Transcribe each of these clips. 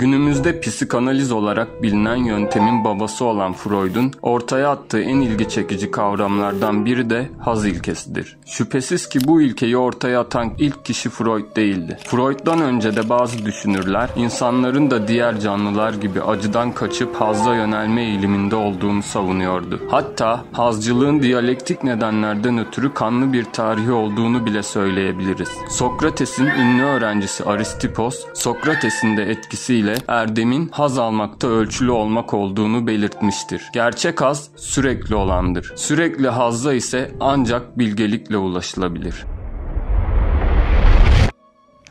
Günümüzde psikanaliz olarak bilinen yöntemin babası olan Freud'un ortaya attığı en ilgi çekici kavramlardan biri de haz ilkesidir. Şüphesiz ki bu ilkeyi ortaya atan ilk kişi Freud değildi. Freud'dan önce de bazı düşünürler insanların da diğer canlılar gibi acıdan kaçıp hazza yönelme eğiliminde olduğunu savunuyordu. Hatta hazcılığın diyalektik nedenlerden ötürü kanlı bir tarihi olduğunu bile söyleyebiliriz. Sokrates'in ünlü öğrencisi Aristipos, Sokrates'in de etkisiyle erdemin haz almakta ölçülü olmak olduğunu belirtmiştir. Gerçek haz sürekli olandır. Sürekli hazza ise ancak bilgelikle ulaşılabilir.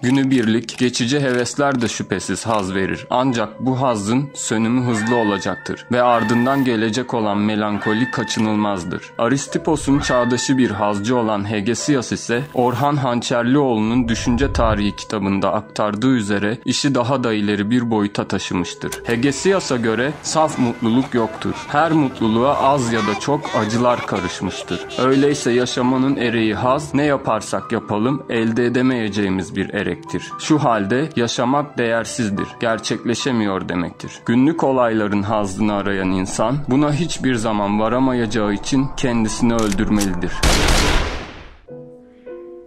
Günübirlik, geçici hevesler de şüphesiz haz verir. Ancak bu hazın sönümü hızlı olacaktır ve ardından gelecek olan melankoli kaçınılmazdır. Aristipos'un çağdaşı bir hazcı olan Hegesias ise Orhan Hançerlioğlu'nun Düşünce Tarihi kitabında aktardığı üzere işi daha da ileri bir boyuta taşımıştır. Hegesias'a göre saf mutluluk yoktur. Her mutluluğa az ya da çok acılar karışmıştır. Öyleyse yaşamanın ereği haz, ne yaparsak yapalım elde edemeyeceğimiz bir ereği. Şu halde yaşamak değersizdir, gerçekleşemiyor demektir. Günlük olayların hazzını arayan insan buna hiçbir zaman varamayacağı için kendisini öldürmelidir.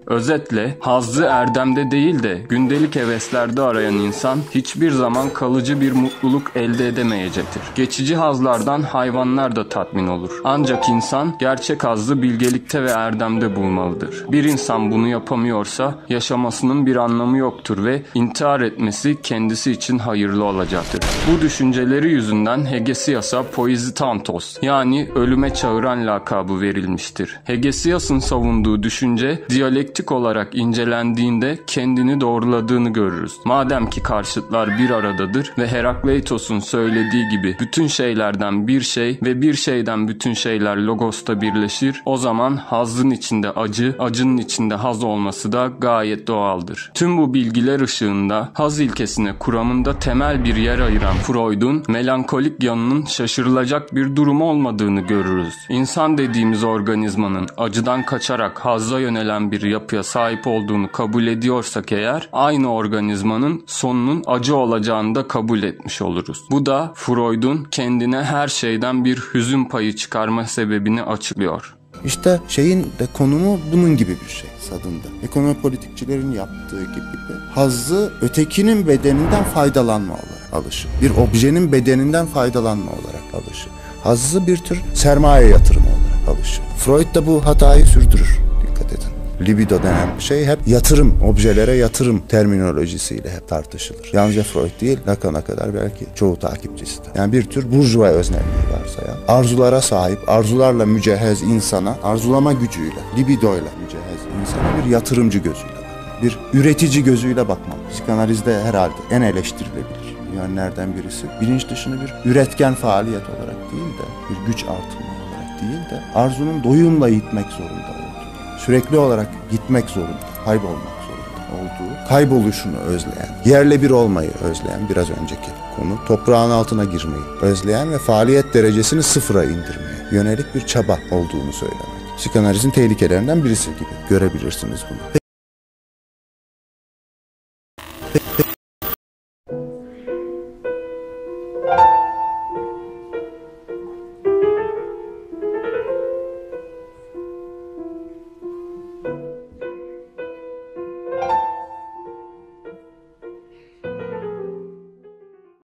Özetle hazzı erdemde değil de gündelik heveslerde arayan insan hiçbir zaman kalıcı bir mutluluk elde edemeyecektir. Geçici hazlardan hayvanlar da tatmin olur. Ancak insan gerçek hazzı bilgelikte ve erdemde bulmalıdır. Bir insan bunu yapamıyorsa yaşamasının bir anlamı yoktur ve intihar etmesi kendisi için hayırlı olacaktır. Bu düşünceleri yüzünden Hegesias'a Poizitantos, yani ölüme çağıran lakabı verilmiştir. Hegesias'ın savunduğu düşünce diyalektik olarak incelendiğinde kendini doğruladığını görürüz. Madem ki karşıtlar bir aradadır ve Herakleitos'un söylediği gibi bütün şeylerden bir şey ve bir şeyden bütün şeyler logosta birleşir, o zaman hazın içinde acı, acının içinde haz olması da gayet doğaldır. Tüm bu bilgiler ışığında haz ilkesine kuramında temel bir yer ayıran Freud'un melankolik yanının şaşırılacak bir durum olmadığını görürüz. İnsan dediğimiz organizmanın acıdan kaçarak hazza yönelen bir yapıya sahip olduğunu kabul ediyorsak eğer, aynı organizmanın sonunun acı olacağını da kabul etmiş oluruz. Bu da Freud'un kendine her şeyden bir hüzün payı çıkarma sebebini açıklıyor. İşte şeyin de konumu bunun gibi bir şey sadında. Ekonomi politikçilerin yaptığı gibi hazzı ötekinin bedeninden faydalanma olarak alışı. Bir objenin bedeninden faydalanma olarak alışı. Hazzı bir tür sermaye yatırımı olarak alışı. Freud da bu hatayı sürdürür. Dikkat edin. Libido denen şey hep yatırım, objelere yatırım terminolojisiyle hep tartışılır. Yalnızca Freud değil, Lacan'a kadar belki çoğu takipçisi de. Yani bir tür burjuva öznelliği varsa ya, arzulara sahip, arzularla mücehhez insana, arzulama gücüyle, libidoyla mücehhez insana bir yatırımcı gözüyle bakmak, bir üretici gözüyle bakmak. Psikanalizde herhalde en eleştirilebilir yönlerden birisi. Bilinç dışını bir üretken faaliyet olarak değil de, bir güç artımı olarak değil de, arzunun doyumla yitmek zorunda, sürekli olarak gitmek zorunda, kaybolmak zorunda olduğu, kayboluşunu özleyen, yerle bir olmayı özleyen, biraz önceki konu, toprağın altına girmeyi özleyen ve faaliyet derecesini sıfıra indirmeye yönelik bir çaba olduğunu söylemek. Psikanalizin tehlikelerinden birisi gibi görebilirsiniz bunu.